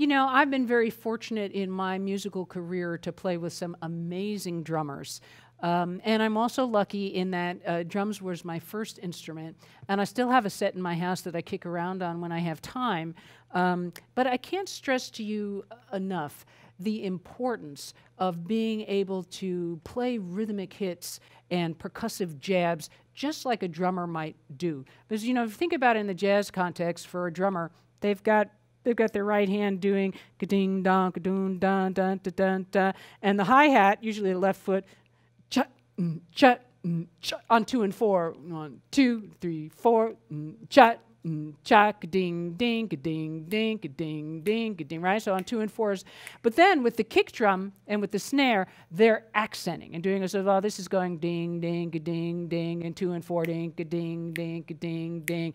You know, I've been very fortunate in my musical career to play with some amazing drummers. And I'm also lucky in that drums was my first instrument, and I still have a set in my house that I kick around on when I have time. But I can't stress to you enough the importance of being able to play rhythmic hits and percussive jabs just like a drummer might do. Because, you know, if you think about it in the jazz context, for a drummer, they've got their right hand doing ka-ding, dong, ka-doon, dun, dun, dun, dun, dun, and the hi-hat, usually the left foot, cha, cha, on 2 and 4, 1, 2, 3, 4, cha, cha, ka-ding, ding, ka-ding, ding, ka-ding, ding, ka-ding, right? So on 2 and 4s. But then with the kick drum and with the snare, they're accenting and doing a sort of, oh, this is going ding, ding, ka-ding, ding, and 2 and 4, ding, ka-ding, ding, ka-ding, ding,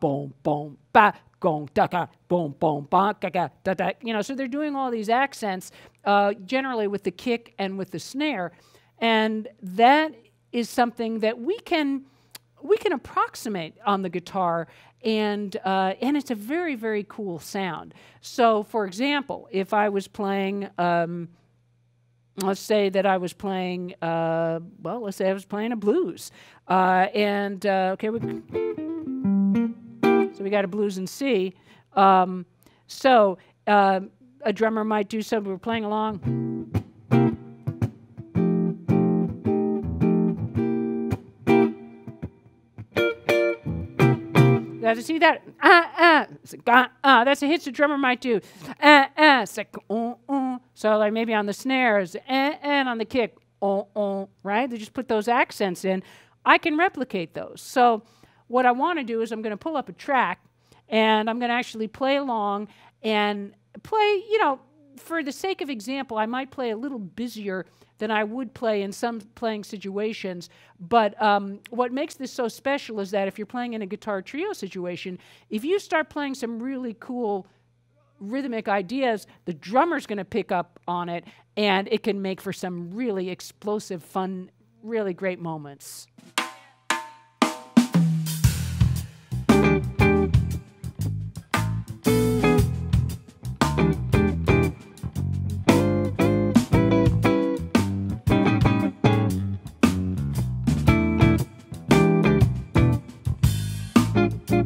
boom, boom, ba, gong, da-ka, boom, boom, ba, ga-ga, da-da. You know, so they're doing all these accents, generally with the kick and with the snare. And that is something that we can approximate on the guitar, and it's a very, very cool sound. So, for example, if I was playing, let's say that I was playing, well, let's say I was playing a blues, okay, so we got a blues in C. A drummer might do something. We're playing along. To see that, that's a hit the drummer might do. So like maybe on the snares and on the kick, right? They just put those accents in. I can replicate those. So what I want to do is I'm going to pull up a track and I'm going to actually play along and play, you know, for the sake of example, I might play a little busier than I would play in some playing situations, but what makes this so special is that if you're playing in a guitar trio situation, if you start playing some really cool rhythmic ideas, the drummer's going to pick up on it, and it can make for some really explosive, fun, really great moments.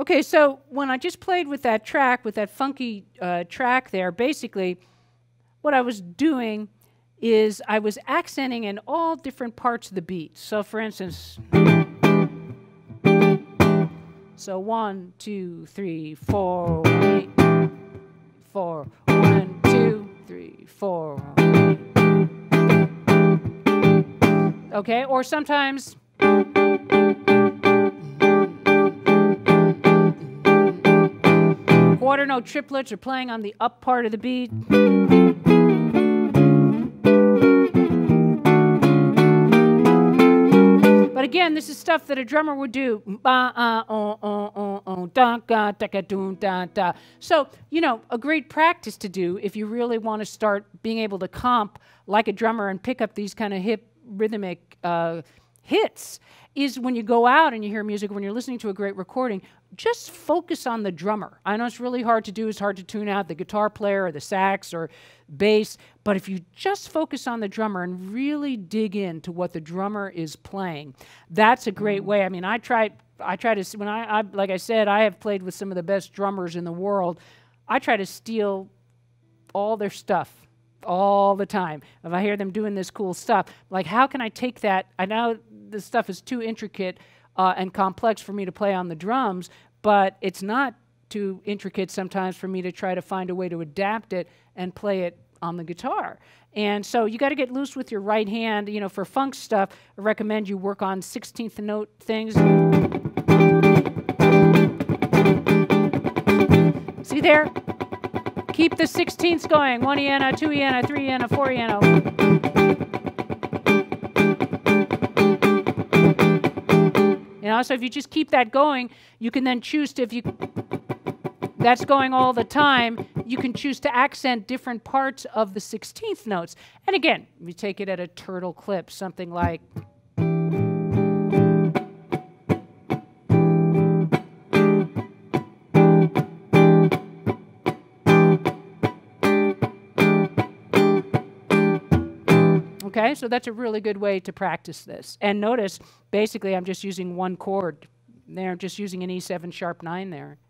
Okay, so when I just played with that track, with that funky track there, basically what I was doing is I was accenting in all different parts of the beat. So for instance, so 1, 2, 3, 4, 8, 4, 1, 2, 3, 4. Okay, or sometimes. Quarter note triplets are playing on the up part of the beat. But again, this is stuff that a drummer would do. So, you know, a great practice to do if you really want to start being able to comp like a drummer and pick up these kind of hip rhythmic hits is when you go out and you hear music, when you're listening to a great recording, just focus on the drummer. I know it's really hard to do. It's hard to tune out the guitar player or the sax or bass. But if you just focus on the drummer and really dig into what the drummer is playing, that's a great way. I mean, like I said, I have played with some of the best drummers in the world. I try to steal all their stuff all the time. If I hear them doing this cool stuff, like, how can I take that? I know this stuff is too intricate and complex for me to play on the drums, but it's not too intricate sometimes for me to try to find a way to adapt it and play it on the guitar. And so you got to get loose with your right hand. You know, for funk stuff, I recommend you work on 16th note things. See there? Keep the 16ths going. 1 eana, 2 eana, 3 eana, 4 eana. You know, so if you just keep that going, you can then choose to, if you, that's going all the time, you can choose to accent different parts of the 16th notes. And again, you take it at a turtle clip, something like, okay, so that's a really good way to practice this. And notice, basically, I'm just using one chord there. I'm just using an E7 sharp 9 there.